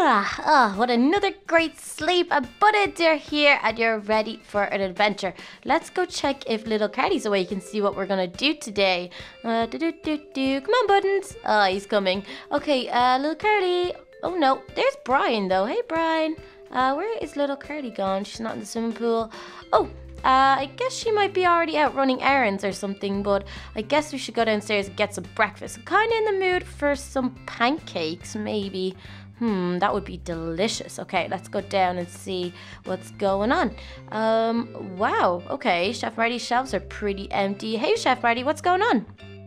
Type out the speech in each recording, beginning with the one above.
Ah, oh, what another great sleep. I butted deer here and you're ready for an adventure. Let's go check if Little Carly's awake and see what we're gonna do today. Come on, Buttons. Oh, he's coming. Okay, Little Curly. Oh no, there's Brian though. Hey, Brian. Where is Little Curly gone? She's not in the swimming pool. Oh, I guess she might be already out running errands or something, but I guess we should go downstairs and get some breakfast. I'm kind of in the mood for some pancakes, maybe. That would be delicious. Okay, let's go down and see what's going on. Wow, okay, Chef Marty's shelves are pretty empty. Hey, Chef Marty, what's going on?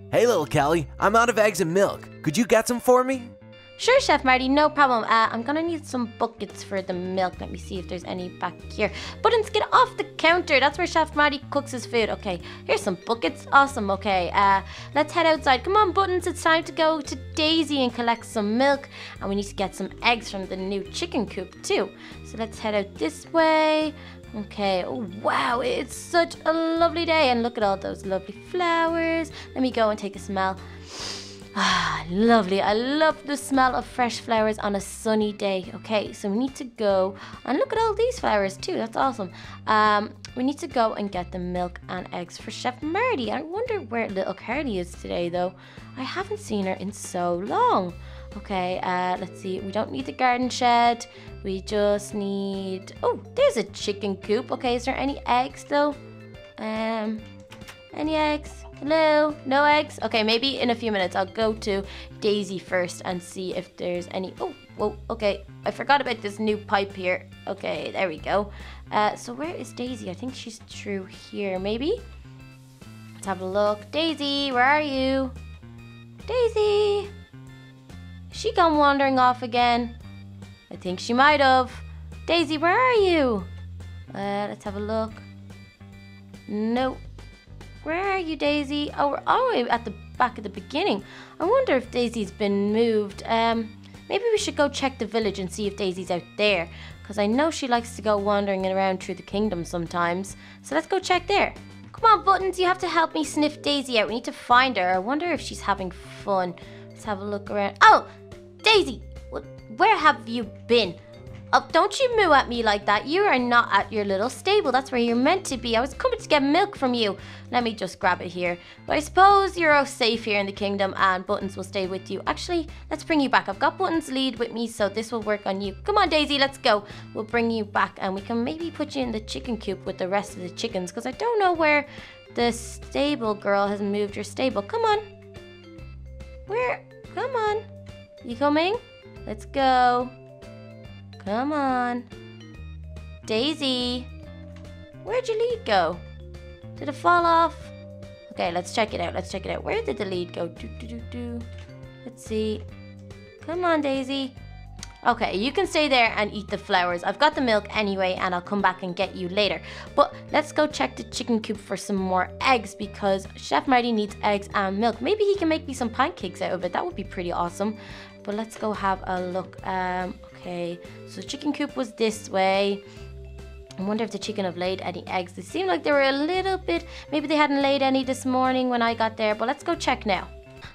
Hey, Little Kelly, I'm out of eggs and milk. Could you get some for me? Sure, Chef Marty, no problem. I'm gonna need some buckets for the milk. Let me see if there's any back here. Buttons, get off the counter. That's where Chef Marty cooks his food. Okay, here's some buckets. Awesome, okay. Let's head outside. Come on, Buttons, it's time to go to Daisy and collect some milk. And we need to get some eggs from the new chicken coop too. So let's head out this way. Okay, oh wow, it's such a lovely day. And look at all those lovely flowers. Let me go and take a smell. Ah, lovely. I love the smell of fresh flowers on a sunny day. Okay, so we need to go and look at all these flowers too. That's awesome. We need to go and get the milk and eggs for Chef Marty. I wonder where Little Carly is today though. I haven't seen her in so long. Okay, let's see. We don't need the garden shed. We just need... Oh, there's a chicken coop. Okay, is there any eggs though? Any eggs? Hello? No eggs? Okay, maybe in a few minutes. I'll go to Daisy first and see if there's any... Oh, whoa, okay. I forgot about this new pipe here. Okay, there we go. So where is Daisy? I think she's through here, maybe? Let's have a look. Daisy, where are you? Daisy! Is she gone wandering off again? I think she might have. Daisy, where are you? Let's have a look. Nope. Where are you, Daisy? Oh, we're all the way at the back of the beginning. I wonder if Daisy's been moved. Maybe we should go check the village and see if Daisy's out there, because I know she likes to go wandering around through the kingdom sometimes. So let's go check there. Come on, Buttons, you have to help me sniff Daisy out. We need to find her. I wonder if she's having fun. Let's have a look around. Oh, Daisy, where have you been? Oh, don't you moo at me like that. You are not at your little stable. That's where you're meant to be. I was coming to get milk from you. Let me just grab it here. But I suppose you're all safe here in the kingdom and Buttons will stay with you. Actually, let's bring you back. I've got Buttons' lead with me, so this will work on you. Come on, Daisy, let's go. We'll bring you back and we can maybe put you in the chicken coop with the rest of the chickens, because I don't know where the stable girl has moved your stable. Come on. Where? Come on. You coming? Let's go. Come on. Daisy. Where'd your lead go? Did it fall off? Okay, let's check it out. Let's check it out. Where did the lead go? Let's see. Come on, Daisy. Okay, you can stay there and eat the flowers. I've got the milk anyway, and I'll come back and get you later. But let's go check the chicken coop for some more eggs, because Chef Marty needs eggs and milk. Maybe he can make me some pancakes out of it. That would be pretty awesome. But let's go have a look. Okay, so chicken coop was this way. I wonder if the chicken have laid any eggs. They seem like they were a little bit, maybe they hadn't laid any this morning when I got there, but let's go check now.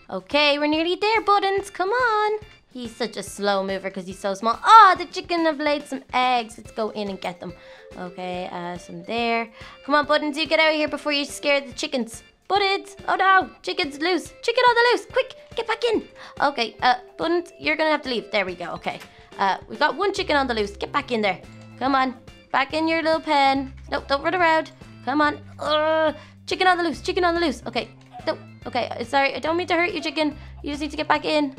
Okay, we're nearly there, Buttons, come on. He's such a slow mover because he's so small. Ah, oh, the chicken have laid some eggs. Let's go in and get them. Okay, some there. Come on, Buttons, you get out of here before you scare the chickens. Buttons! Oh no! Chicken's loose! Chicken on the loose! Quick! Get back in! Okay, Buttons, you're gonna have to leave. There we go, okay. We've got one chicken on the loose. Get back in there. Come on. Back in your little pen. Nope, don't run around. Come on. Chicken on the loose! Chicken on the loose! Okay. Nope. Okay, sorry. I don't mean to hurt you, chicken. You just need to get back in.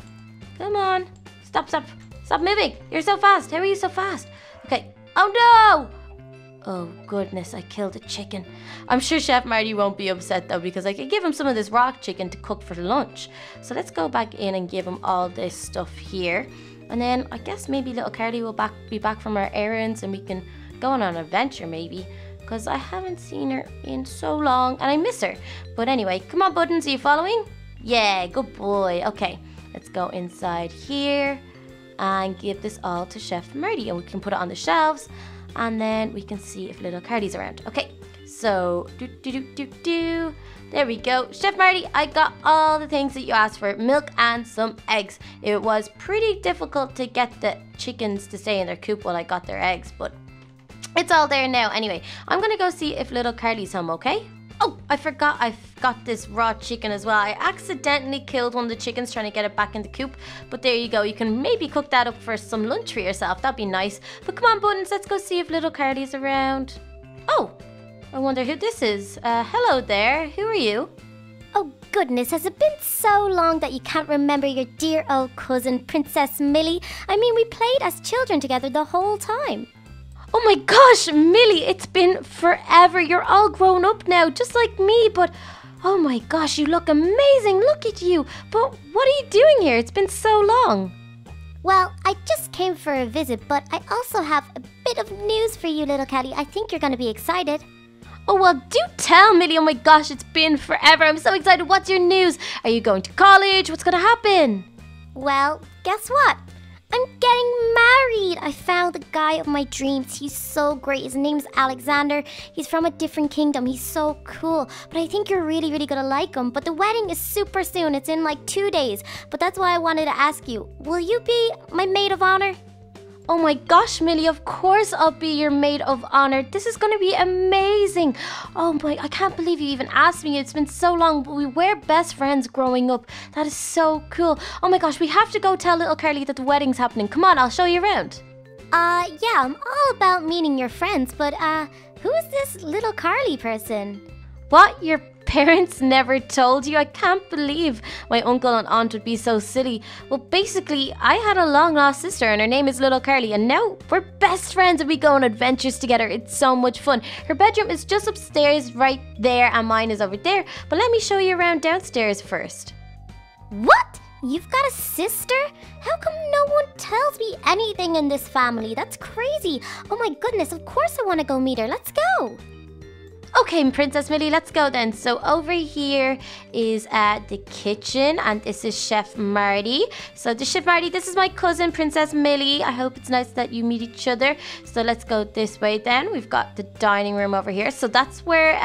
Come on. Stop, stop. Stop moving! You're so fast! How are you so fast? Okay. Oh no! Oh goodness, I killed a chicken. I'm sure Chef Marty won't be upset though, because I could give him some of this rock chicken to cook for lunch. So let's go back in and give him all this stuff here. And then I guess maybe Little Carly will be back from her errands and we can go on an adventure maybe. Because I haven't seen her in so long and I miss her. But anyway, come on Buttons, are you following? Yeah, good boy. Okay, let's go inside here and give this all to Chef Marty. And we can put it on the shelves. And then we can see if Little Carly's around. Okay, So, there we go. Chef Marty, I got all the things that you asked for. Milk and some eggs. It was pretty difficult to get the chickens to stay in their coop while I got their eggs, but it's all there now. Anyway, I'm gonna go see if Little Carly's home, okay? Oh, I forgot I've got this raw chicken as well. I accidentally killed one of the chickens trying to get it back in the coop. But there you go. You can maybe cook that up for some lunch for yourself. That'd be nice. But come on, Buttons, let's go see if Little Carly's around. Oh, I wonder who this is. Hello there. Who are you? Oh, goodness, has it been so long that you can't remember your dear old cousin, Princess Millie? I mean, we played as children together the whole time. Oh my gosh, Millie, it's been forever. You're all grown up now, just like me, but oh my gosh, you look amazing. Look at you. But what are you doing here? It's been so long. Well, I just came for a visit, but I also have a bit of news for you, Little Kelly. I think you're going to be excited. Oh, well, do tell, Millie. Oh my gosh, it's been forever. I'm so excited. What's your news? Are you going to college? What's going to happen? Well, guess what? I'm getting married! I found the guy of my dreams. He's so great. His name's Alexander. He's from a different kingdom. He's so cool. But I think you're really, really gonna like him. But the wedding is super soon. It's in like 2 days. But that's why I wanted to ask you, will you be my maid of honor? Oh my gosh, Millie, of course I'll be your maid of honor. This is going to be amazing. Oh boy, I can't believe you even asked me. It's been so long, but we were best friends growing up. That is so cool. Oh my gosh, we have to go tell Little Curly that the wedding's happening. Come on, I'll show you around. Yeah, I'm all about meeting your friends, but who is this Little Carly person? What? Your parents never told you? I can't believe my uncle and aunt would be so silly. Well, basically, I had a long-lost sister and her name is Little Curly, and now we're best friends and we go on adventures together. It's so much fun. Her bedroom is just upstairs right there and mine is over there. But let me show you around downstairs first. What? You've got a sister? How come no one tells me anything in this family? That's crazy. Oh my goodness, of course I want to go meet her. Let's go. Okay, Princess Millie, let's go then. So over here is the kitchen, and this is Chef Marty. So Chef Marty, this is my cousin, Princess Millie. I hope it's nice that you meet each other. So let's go this way then. We've got the dining room over here. So that's where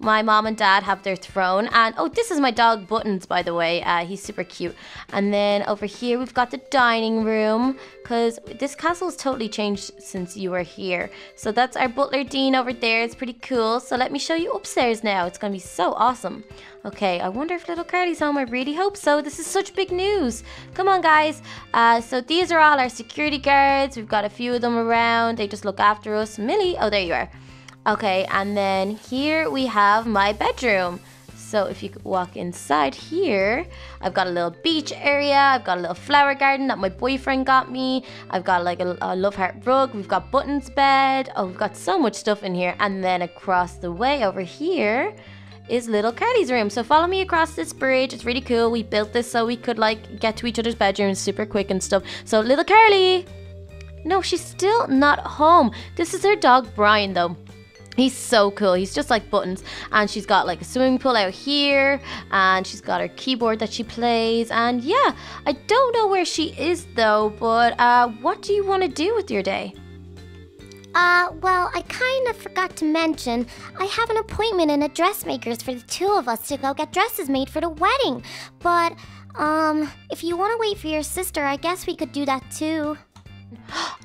my mom and dad have their throne. And oh, this is my dog, Buttons, by the way. He's super cute. And then over here, we've got the dining room, because this castle's totally changed since you were here. So that's our butler, Dean, over there. It's pretty cool. So let me show you upstairs now. It's gonna be so awesome. Okay, I wonder if Little Curly's home. I really hope so. This is such big news. Come on, guys. So these are all our security guards. We've got a few of them around. They just look after us. Millie, oh, there you are. Okay, and then here we have my bedroom. So if you could walk inside here, I've got a little beach area. I've got a little flower garden that my boyfriend got me. I've got like a love heart rug. We've got Buttons' bed. Oh, we've got so much stuff in here. And then across the way over here is Little Curly's room. So follow me across this bridge. It's really cool. We built this so we could like get to each other's bedrooms super quick and stuff. So Little Curly. No, she's still not home. This is her dog, Brian, though. He's so cool. He's just like Buttons. And she's got like a swimming pool out here. And she's got her keyboard that she plays. And yeah, I don't know where she is though. But what do you want to do with your day? Well, I kind of forgot to mention, I have an appointment in a dressmaker's for the two of us to go get dresses made for the wedding. But if you want to wait for your sister, I guess we could do that too.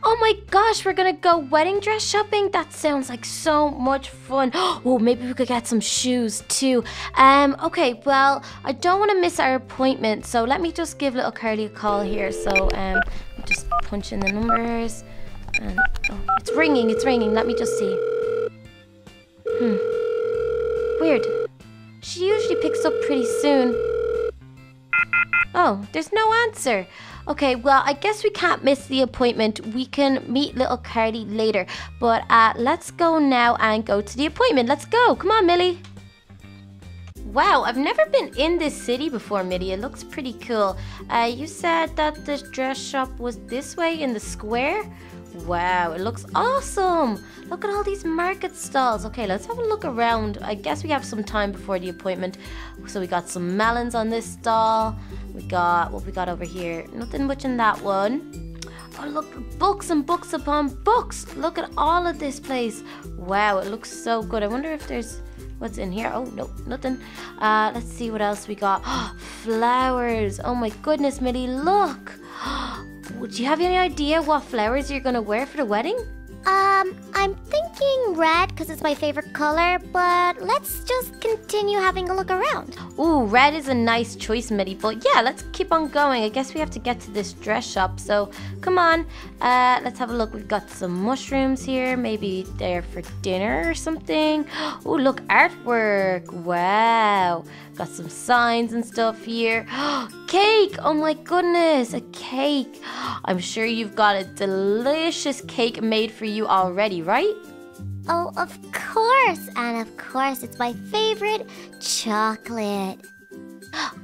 Oh my gosh, we're gonna go wedding dress shopping? That sounds like so much fun. Oh, maybe we could get some shoes too. Okay, well, I don't want to miss our appointment, so let me just give Little Curly a call here. So I'll just punch in the numbers. And, oh, it's ringing. Let me just see. Weird. She usually picks up pretty soon. Oh, there's no answer. Okay, well, I guess we can't miss the appointment. We can meet Little Carly later. But let's go now and go to the appointment. Let's go. Come on, Millie. Wow, I've never been in this city before, Millie. It looks pretty cool. You said that the dress shop was this way in the square? Wow, it looks awesome. Look at all these market stalls. Okay, let's have a look around. I guess we have some time before the appointment. So we got some melons on this stall. We got what we got over here. Nothing much in that one. Oh, look, books and books upon books. Look at all of this place. Wow, it looks so good. I wonder if there's what's in here. Oh, no, nothing. Let's see what else we got. Oh, flowers. Oh, my goodness, Millie, look. Do you have any idea what flowers you're going to wear for the wedding? I'm thinking red because it's my favorite color, but let's just continue having a look around. Ooh, red is a nice choice, Millie, but yeah, let's keep on going. I guess we have to get to this dress shop, so come on. Let's have a look. We've got some mushrooms here. Maybe they're for dinner or something. Ooh, look, artwork. Wow. Got some signs and stuff here. Cake! Oh my goodness, a cake. I'm sure you've got a delicious cake made for you already, right? Oh, of course. And of course, it's my favorite, chocolate.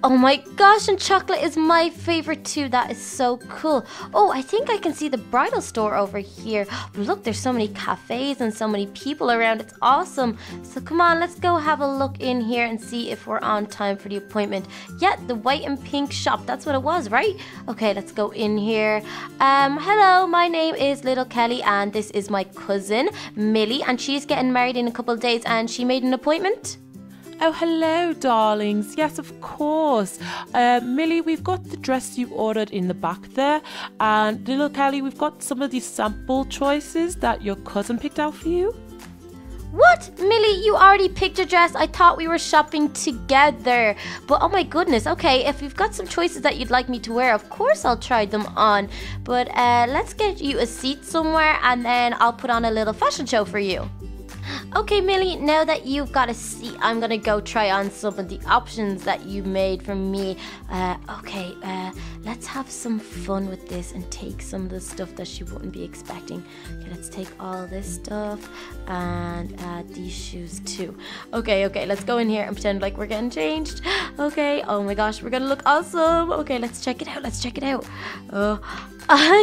Oh my gosh, and chocolate is my favorite too. That is so cool. Oh, I think I can see the bridal store over here. Look, there's so many cafes and so many people around. It's awesome. So come on, let's go have a look in here and see if we're on time for the appointment. Yeah, the white and pink shop. That's what it was, right? Okay, let's go in here. Hello, my name is Little Kelly and this is my cousin, Millie, and she's getting married in a couple of days and she made an appointment. Oh, hello, darlings. Yes, of course. Millie, we've got the dress you ordered in the back there. And Little Kelly, we've got some of these sample choices that your cousin picked out for you. What? Millie, you already picked your dress. I thought we were shopping together. But oh my goodness, okay, if you've got some choices that you'd like me to wear, of course I'll try them on. But let's get you a seat somewhere and then I'll put on a little fashion show for you. Okay, Millie, now that you've got a seat, I'm gonna go try on some of the options that you made for me. Let's have some fun with this and take some of the stuff that she wouldn't be expecting. Okay, let's take all this stuff and these shoes too. Okay, let's go in here and pretend like we're getting changed. Okay, oh my gosh, we're gonna look awesome. Okay, let's check it out, Oh.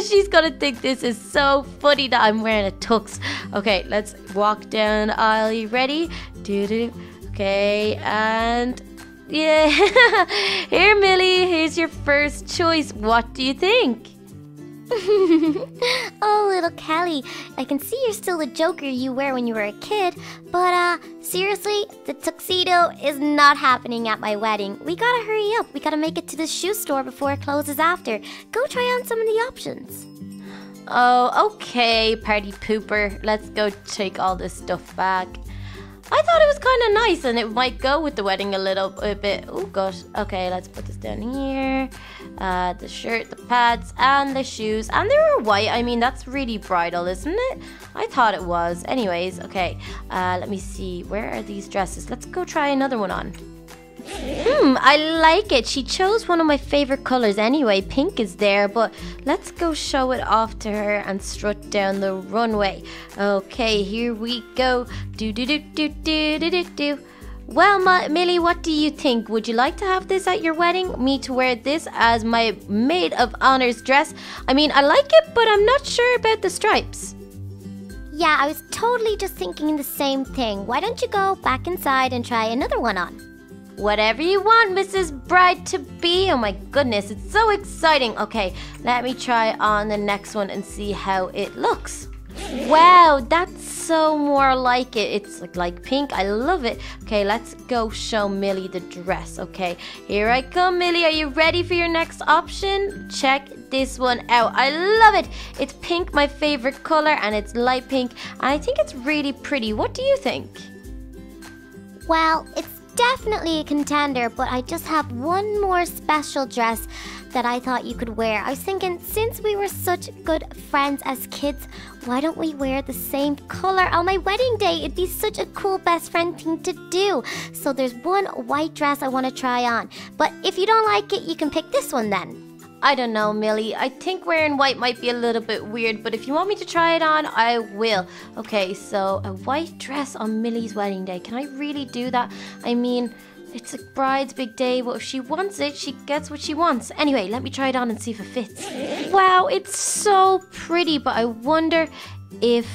She's gonna think this is so funny that I'm wearing a tux. Okay, let's walk down the aisle. You ready? Okay, and yeah. Here, Millie, here's your first choice. What do you think? Oh, Little Kelly, I can see you're still the joker you wear when you were a kid, but seriously, the tuxedo is not happening at my wedding. We gotta hurry up. We gotta make it to the shoe store before it closes after. Go try on some of the options. Oh, okay, party pooper. Let's go take all this stuff back. I thought it was kind of nice and it might go with the wedding a bit. Oh gosh, okay, let's put this down here. The shirt, the pads, and the shoes. And they were white. I mean, that's really bridal, isn't it? I thought it was. Anyways, okay, let me see. Where are these dresses? Let's go try another one on. I like it. She chose one of my favorite colors anyway. Pink is there, but let's go show it off to her and strut down the runway. Okay, here we go. Well, Millie, what do you think? Would you like to have this at your wedding? Me to wear this as my maid of honor's dress? I mean, I like it, but I'm not sure about the stripes. Yeah, I was totally just thinking the same thing. Why don't you go back inside and try another one on? Whatever you want, Mrs. Bride-to-be. Oh my goodness, it's so exciting. Okay, let me try on the next one and see how it looks. Wow, that's so more like it. It's like pink. I love it. Okay, let's go show Millie the dress. Okay, here I come, Millie. Are you ready for your next option? Check this one out. I love it. It's pink, my favorite color, and it's light pink. I think it's really pretty. What do you think? Well, it's definitely a contender, but I just have one more special dress that I thought you could wear. I was thinking, since we were such good friends as kids, why don't we wear the same color on my wedding day? It'd be such a cool best friend thing to do. So there's one white dress I want to try on, but if you don't like it, you can pick this one then. I don't know, Millie. I think wearing white might be a little bit weird, but if you want me to try it on, I will. Okay, so a white dress on Millie's wedding day. Can I really do that? I mean, it's a bride's big day, but if she wants it, she gets what she wants. Anyway, let me try it on and see if it fits. Wow, it's so pretty, but I wonder if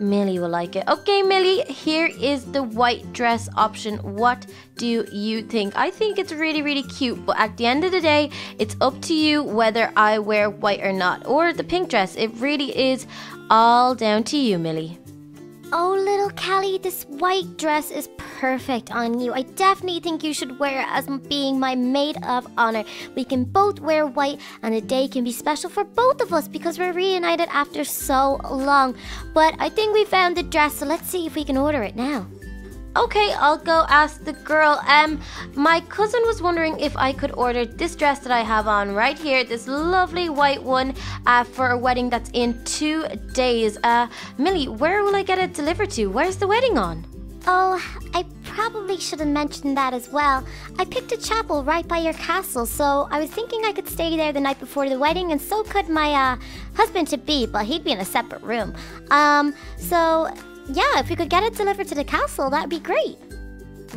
Millie will like it. Okay, Millie, here is the white dress option. What do you think? I think it's really, really cute, but at the end of the day, it's up to you whether I wear white or not, or the pink dress. It really is all down to you, Millie. Oh, Little Kelly, this white dress is perfect on you. I definitely think you should wear it as being my maid of honor. We can both wear white, and the day can be special for both of us because we're reunited after so long. But I think we found the dress, so let's see if we can order it now. Okay, I'll go ask the girl. My cousin was wondering if I could order this dress that I have on right here, this lovely white one, for a wedding that's in 2 days. Millie, where will I get it delivered to? Where's the wedding on? Oh, I probably should have mentioned that as well. I picked a chapel right by your castle, so I was thinking I could stay there the night before the wedding, and so could my husband-to-be, but he'd be in a separate room. Yeah, if we could get it delivered to the castle, that'd be great.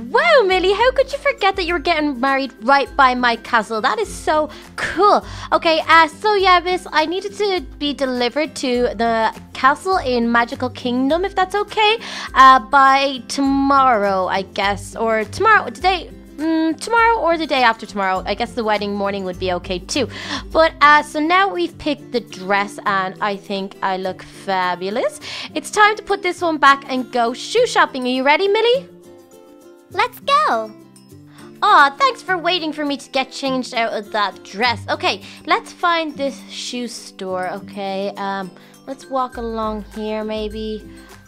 Wow, Millie, how could you forget that you were getting married right by my castle? That is so cool. Okay, so yeah, miss, I need it to be delivered to the castle in Magical Kingdom, if that's okay, by tomorrow, I guess, or tomorrow, today. Tomorrow or the day after tomorrow. I guess the wedding morning would be okay too. But so now we've picked the dress and I think I look fabulous. It's time to put this one back and go shoe shopping. Are you ready, Millie? Let's go. Aw, thanks for waiting for me to get changed out of that dress. Okay, let's find this shoe store, okay? Let's walk along here maybe.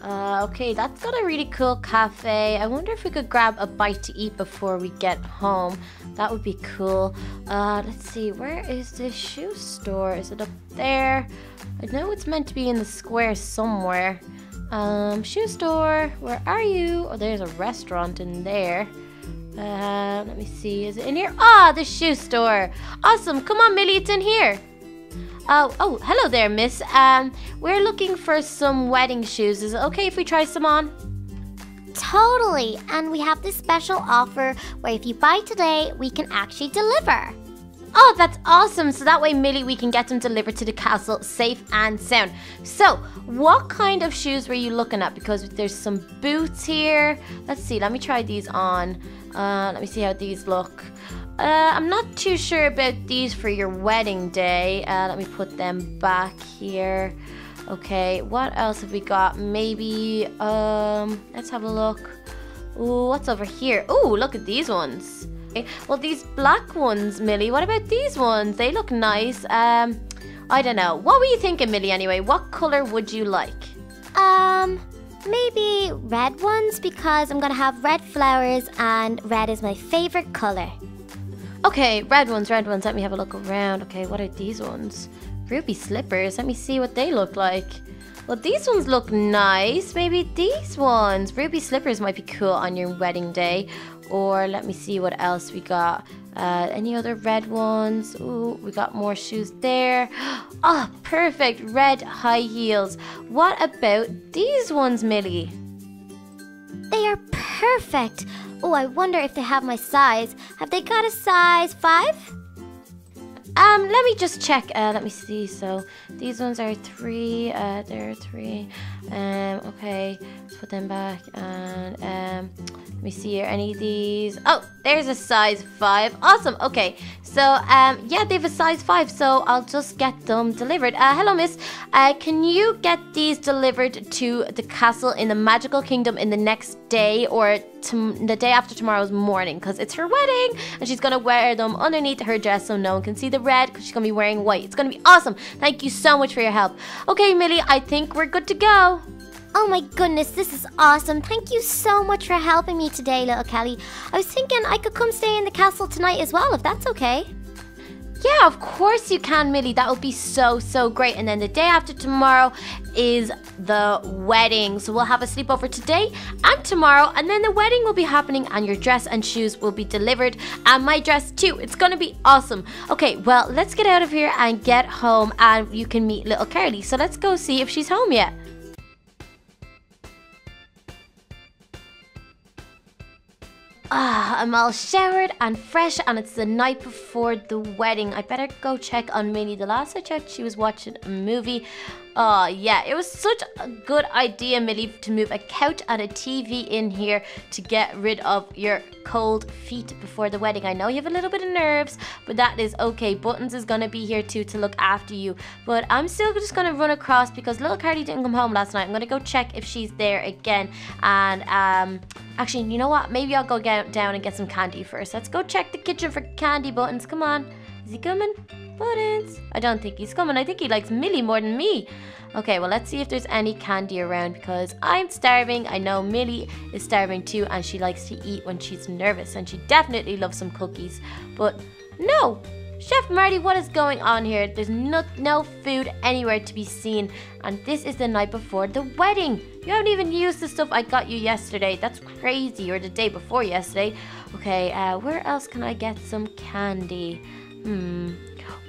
Okay, that's got a really cool cafe. I wonder if we could grab a bite to eat before we get home. That would be cool. Let's see, where is this shoe store? Is it up there? I know it's meant to be in the square somewhere. Shoe store, where are you? Oh, there's a restaurant in there. Let me see, is it in here? Ah, the shoe store. Awesome, come on, Millie, it's in here. Oh, hello there, miss. We're looking for some wedding shoes. Is it okay if we try some on? Totally. And we have this special offer where if you buy today, we can actually deliver. Oh, that's awesome. So that way, Millie, we can get them delivered to the castle safe and sound. So, what kind of shoes were you looking at? Because there's some boots here. Let's see. Let me try these on. Let me see how these look. I'm not too sure about these for your wedding day. Let me put them back here. Okay, what else have we got? Maybe, let's have a look. Ooh, what's over here? Ooh, look at these ones. Okay. Well, these black ones, Millie, what about these ones? They look nice. I don't know. What were you thinking, Millie, anyway? What color would you like? Maybe red ones, because I'm gonna have red flowers and red is my favorite color. Okay, red ones, let me have a look around. Okay, what are these ones? Ruby slippers, let me see what they look like. Well, these ones look nice. Maybe these ones. Ruby slippers might be cool on your wedding day. Or let me see what else we got. Any other red ones? Ooh, we got more shoes there. Oh, perfect, red high heels. What about these ones, Millie? They are perfect. Oh, I wonder if they have my size. Have they got a size 5? Let me just check. Let me see. So these ones are 3. They're 3. Okay, let's put them back. And let me see. Are any of these? Oh, there's a size 5. Awesome. Okay. So yeah, they have a size 5. So I'll just get them delivered. Hello, miss. Can you get these delivered to the castle in the Magical Kingdom in the next day or the day after tomorrow's morning, because it's her wedding and she's gonna wear them underneath her dress so no one can see the red because she's gonna be wearing white. It's gonna be awesome. Thank you so much for your help. Okay, Millie, I think we're good to go. Oh my goodness, this is awesome. Thank you so much for helping me today, Little Kelly. I was thinking I could come stay in the castle tonight as well, if that's okay. Yeah, of course you can, Millie. That would be so, so great. And then the day after tomorrow is the wedding. So we'll have a sleepover today and tomorrow. And then the wedding will be happening and your dress and shoes will be delivered. And my dress too. It's going to be awesome. Okay, well, let's get out of here and get home. And you can meet Little Curly. So let's go see if she's home yet. I'm all showered and fresh and it's the night before the wedding. I better go check on Minnie. The last I checked, she was watching a movie. Oh yeah, it was such a good idea, Millie, to move a couch and a TV in here to get rid of your cold feet before the wedding. I know you have a little bit of nerves, but that is okay. Buttons is gonna be here too to look after you. But I'm still just gonna run across because Little Carly didn't come home last night. I'm gonna go check if she's there again. And actually, you know what? Maybe I'll go get down and get some candy first. Let's go check the kitchen for candy, Buttons. Come on, is he coming? Buttons. I don't think he's coming. I think he likes Millie more than me. Okay, well, let's see if there's any candy around because I'm starving. I know Millie is starving too, and she likes to eat when she's nervous, and she definitely loves some cookies. But no! Chef Marty, what is going on here? There's no food anywhere to be seen, and this is the night before the wedding. You haven't even used the stuff I got you yesterday. That's crazy, or the day before yesterday. Okay, where else can I get some candy?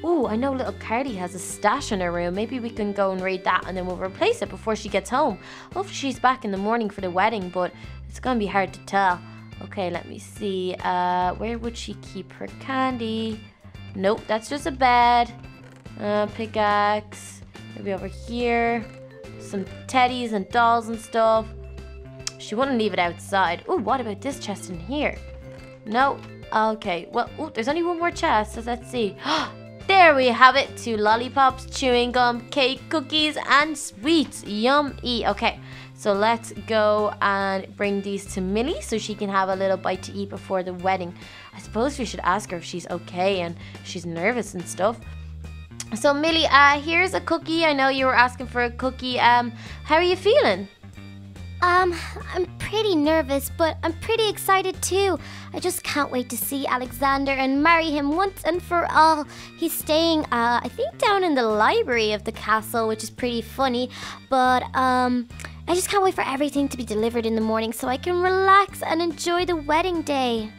Ooh, I know Little Carly has a stash in her room. Maybe we can go and read that and then we'll replace it before she gets home. Hopefully she's back in the morning for the wedding, but it's gonna be hard to tell. Okay, let me see. Where would she keep her candy? Nope, that's just a bed. Pickaxe. Maybe over here. Some teddies and dolls and stuff. She wouldn't leave it outside. Ooh, what about this chest in here? No. Okay, well, ooh, there's only one more chest, so let's see. There we have it. 2 lollipops, chewing gum, cake, cookies, and sweets. Yummy. Okay, so let's go and bring these to Millie so she can have a little bite to eat before the wedding. I suppose we should ask her if she's okay and she's nervous and stuff. So Millie, here's a cookie. I know you were asking for a cookie. How are you feeling? I'm pretty nervous, but I'm pretty excited too. I just can't wait to see Alexander and marry him once and for all. He's staying, I think, down in the library of the castle, which is pretty funny. But, I just can't wait for everything to be delivered in the morning so I can relax and enjoy the wedding day.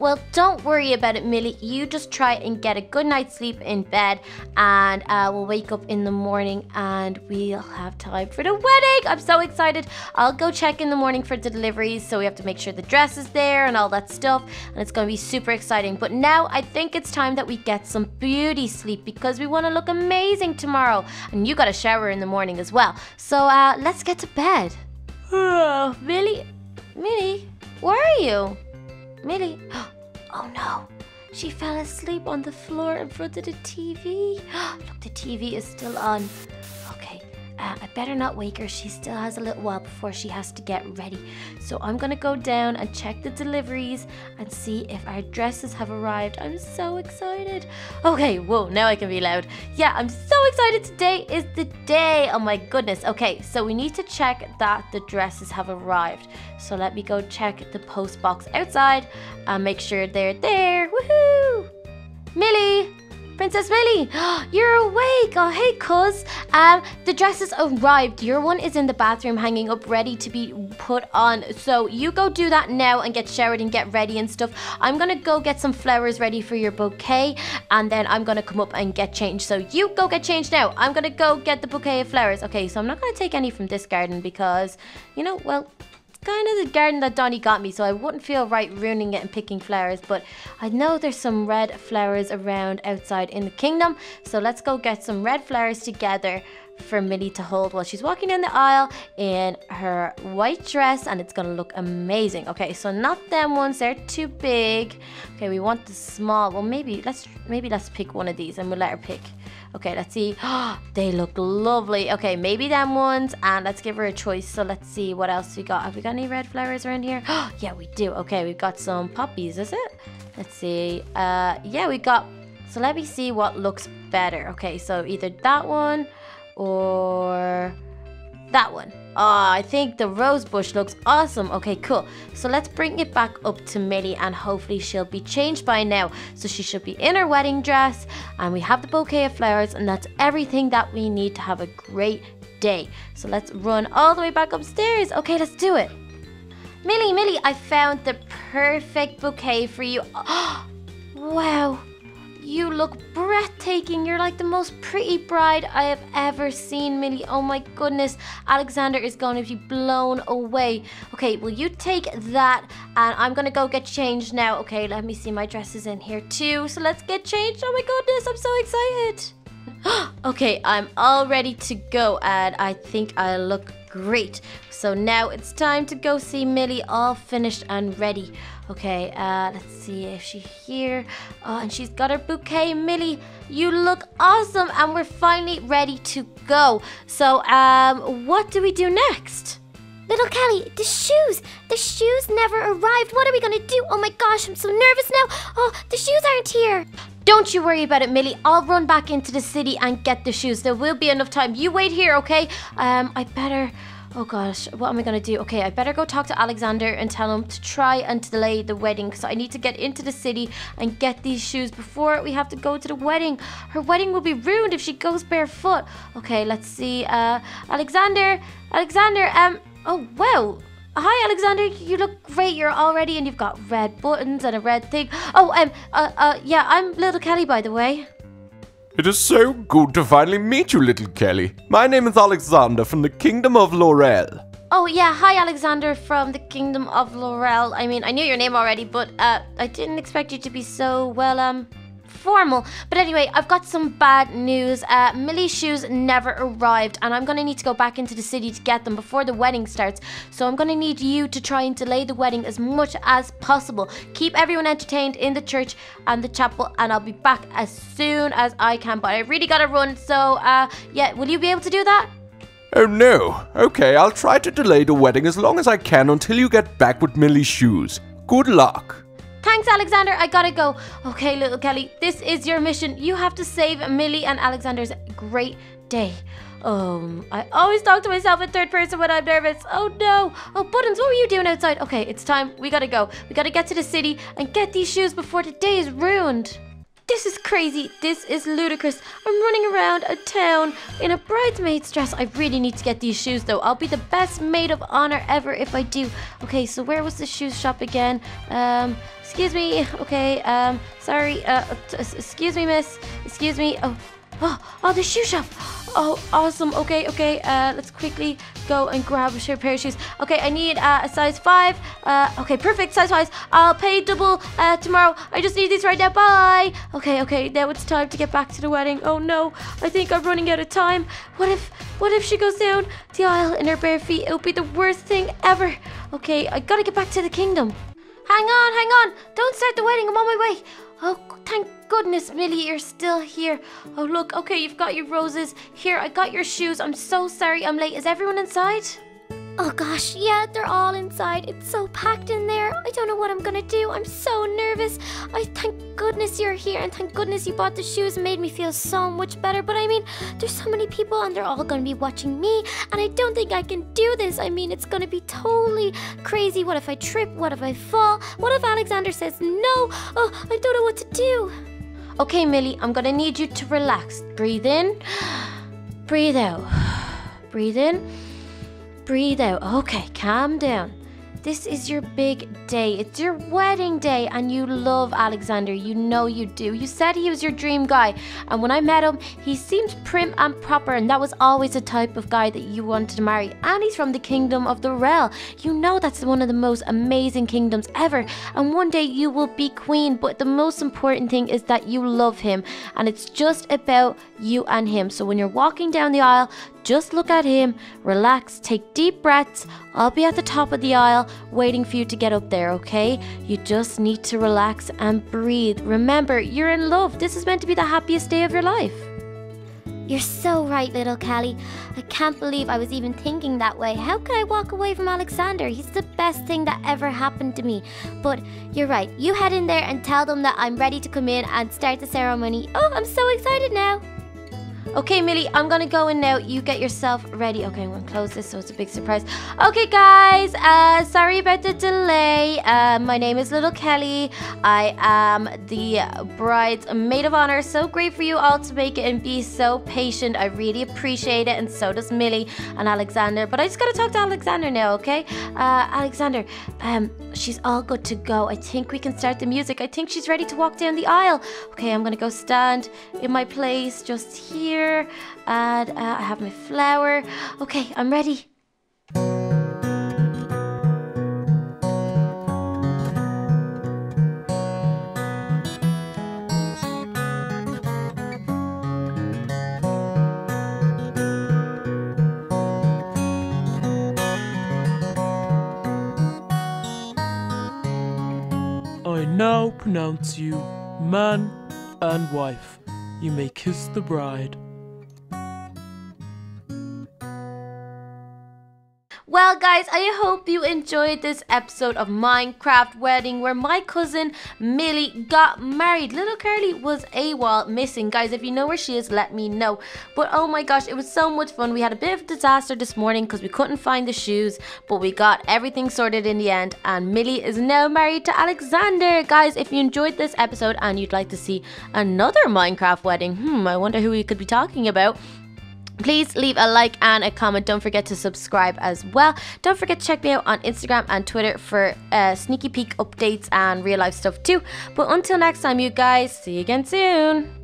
Well, don't worry about it, Millie. You just try and get a good night's sleep in bed, and we'll wake up in the morning and we'll have time for the wedding. I'm so excited. I'll go check in the morning for the deliveries, so we have to make sure the dress is there and all that stuff, and it's going to be super exciting. But now I think it's time that we get some beauty sleep because we want to look amazing tomorrow, and you got a shower in the morning as well. So let's get to bed. Oh, Millie, Millie, where are you? Millie, oh no, she fell asleep on the floor in front of the TV. Look, the TV is still on. Okay, I better not wake her. She still has a little while before she has to get ready. So I'm gonna go down and check the deliveries and see if our dresses have arrived. I'm so excited. Okay, whoa, now I can be loud. Yeah, I'm so excited. Today is the day. Oh my goodness. Okay, so we need to check that the dresses have arrived. So let me go check the post box outside and make sure they're there. Woohoo! Millie! Princess Millie! You're awake! Oh, hey, cuz. The dresses arrived. Your one is in the bathroom hanging up ready to be put on. So you go do that now and get showered and get ready and stuff. I'm gonna go get some flowers ready for your bouquet and then I'm gonna come up and get changed. So you go get changed now. I'm gonna go get the bouquet of flowers. Okay, so I'm not gonna take any from this garden because, you know, well, kind of the garden that Donnie got me, so I wouldn't feel right ruining it and picking flowers, but I know there's some red flowers around outside in the kingdom, so let's go get some red flowers together for Millie to hold while she's walking in the aisle in her white dress, and it's gonna look amazing. Okay, so not them ones, they're too big. Okay, we want the small. Well, maybe let's pick one of these and we'll let her pick. Okay, let's see. They look lovely. Okay, maybe them ones, and let's give her a choice. So let's see what else we got. Have we got any red flowers around here? Yeah, we do. Okay, we've got some poppies, is it? Let's see. Yeah, we got, so let me see what looks better. Okay, so either that one or that one. I think the rose bush looks awesome. Okay, cool. So let's bring it back up to Millie and hopefully she'll be changed by now. So she should be in her wedding dress and we have the bouquet of flowers and that's everything that we need to have a great day. So let's run all the way back upstairs. Okay, let's do it. Millie, Millie, I found the perfect bouquet for you. Wow. You look breathtaking. You're like the most pretty bride I have ever seen, Millie. Oh my goodness. Alexander is going to be blown away. Okay, will you take that? And I'm going to go get changed now. Okay, let me see. My dress is in here too. So let's get changed. Oh my goodness, I'm so excited. Okay, I'm all ready to go and I think I look great. So now it's time to go see Millie, all finished and ready. Okay, let's see if she's here. Oh, and she's got her bouquet. Millie, you look awesome and we're finally ready to go. So, what do we do next? Little Kelly, the shoes! The shoes never arrived. What are we gonna do? Oh my gosh, I'm so nervous now. Oh, the shoes aren't here. Don't you worry about it, Millie. I'll run back into the city and get the shoes. There will be enough time. You wait here, okay? I better... Oh gosh, what am I gonna do? Okay, I better go talk to Alexander and tell him to try and delay the wedding because I need to get into the city and get these shoes before we have to go to the wedding. Her wedding will be ruined if she goes barefoot. Okay, let's see. Alexander! Alexander, oh, wow. Hi, Alexander. You look great. You're all ready and you've got red buttons and a red thing. Oh, yeah, I'm Little Kelly, by the way. It is so good to finally meet you, Little Kelly. My name is Alexander from the Kingdom of Laurel. Oh, yeah. Hi, Alexander from the Kingdom of Laurel. I mean, I knew your name already, but I didn't expect you to be so, well, formal. But anyway, I've got some bad news. Millie's shoes never arrived and I'm gonna need to go back into the city to get them before the wedding starts. So I'm gonna need you to try and delay the wedding as much as possible. Keep everyone entertained in the church and the chapel and I'll be back as soon as I can, but I really gotta run. So yeah, will you be able to do that? Oh no. Okay, I'll try to delay the wedding as long as I can until you get back with Millie's shoes. Good luck. Thanks, Alexander. I gotta go. Okay, Little Kelly, this is your mission. You have to save Millie and Alexander's great day. I always talk to myself in third person when I'm nervous. Oh, no. Oh, Buttons, what were you doing outside? Okay, it's time. We gotta go. We gotta get to the city and get these shoes before the day is ruined. This is crazy. This is ludicrous. I'm running around a town in a bridesmaid's dress. I really need to get these shoes, though. I'll be the best maid of honor ever if I do. Okay, so where was the shoes shop again? Excuse me. Okay, sorry. Excuse me, miss. Excuse me. Oh, the shoe shop. Oh, awesome. Okay. Let's quickly go and grab a pair of shoes. Okay, I need a size 5. Okay, perfect. Size 5. I'll pay double tomorrow. I just need these right now. Bye. Okay. Now it's time to get back to the wedding. Oh, no. I think I'm running out of time. What if she goes down the aisle in her bare feet? It'll be the worst thing ever. Okay, I gotta get back to the kingdom. Hang on. Don't start the wedding. I'm on my way. Oh, thank goodness, Millie, you're still here. Oh, look, okay, you've got your roses. Here, I got your shoes. I'm so sorry I'm late. Is everyone inside? Oh, gosh, yeah, they're all inside. It's so packed in there. I don't know what I'm gonna do. I'm so nervous. I thank goodness you're here, and thank goodness you bought the shoes. It made me feel so much better. But, I mean, there's so many people, and they're all gonna be watching me, and I don't think I can do this. I mean, it's gonna be totally crazy. What if I trip? What if I fall? What if Alexander says no? Oh, I don't know what to do. Okay, Millie, I'm gonna need you to relax. Breathe in, breathe out. Breathe in, breathe out. Okay, calm down. This is your big day. It's your wedding day and you love Alexander. You know you do. You said he was your dream guy. And when I met him, he seemed prim and proper and that was always the type of guy that you wanted to marry. And he's from the Kingdom of the Laurel. You know that's one of the most amazing kingdoms ever. And one day you will be queen. But the most important thing is that you love him. And it's just about you and him. So when you're walking down the aisle, just look at him, relax, take deep breaths. I'll be at the top of the aisle waiting for you to get up there, okay? You just need to relax and breathe. Remember, you're in love. This is meant to be the happiest day of your life. You're so right, Little Kelly. I can't believe I was even thinking that way. How could I walk away from Alexander? He's the best thing that ever happened to me. But you're right. You head in there and tell them that I'm ready to come in and start the ceremony. Oh, I'm so excited now. Okay, Millie, I'm gonna go in now. You get yourself ready. Okay, I'm gonna close this so it's a big surprise. Okay, guys, sorry about the delay. My name is Little Kelly. I am the bride's maid of honor. So great for you all to make it and be so patient. I really appreciate it, and so does Millie and Alexander. But I just gotta talk to Alexander now, okay? Alexander, she's all good to go. I think we can start the music. I think she's ready to walk down the aisle. Okay, I'm gonna go stand in my place just here. And I have my flower. Okay, I'm ready. I now pronounce you man and wife. You may kiss the bride. Well, guys, I hope you enjoyed this episode of Minecraft Wedding where my cousin Millie got married. Little Curly was AWOL missing. Guys, if you know where she is, let me know. But oh my gosh, it was so much fun. We had a bit of a disaster this morning because we couldn't find the shoes, but we got everything sorted in the end, and Millie is now married to Alexander. Guys, if you enjoyed this episode and you'd like to see another Minecraft Wedding, I wonder who we could be talking about. Please leave a like and a comment. Don't forget to subscribe as well. Don't forget to check me out on Instagram and Twitter for sneaky peek updates and real life stuff too. But until next time, you guys, see you again soon.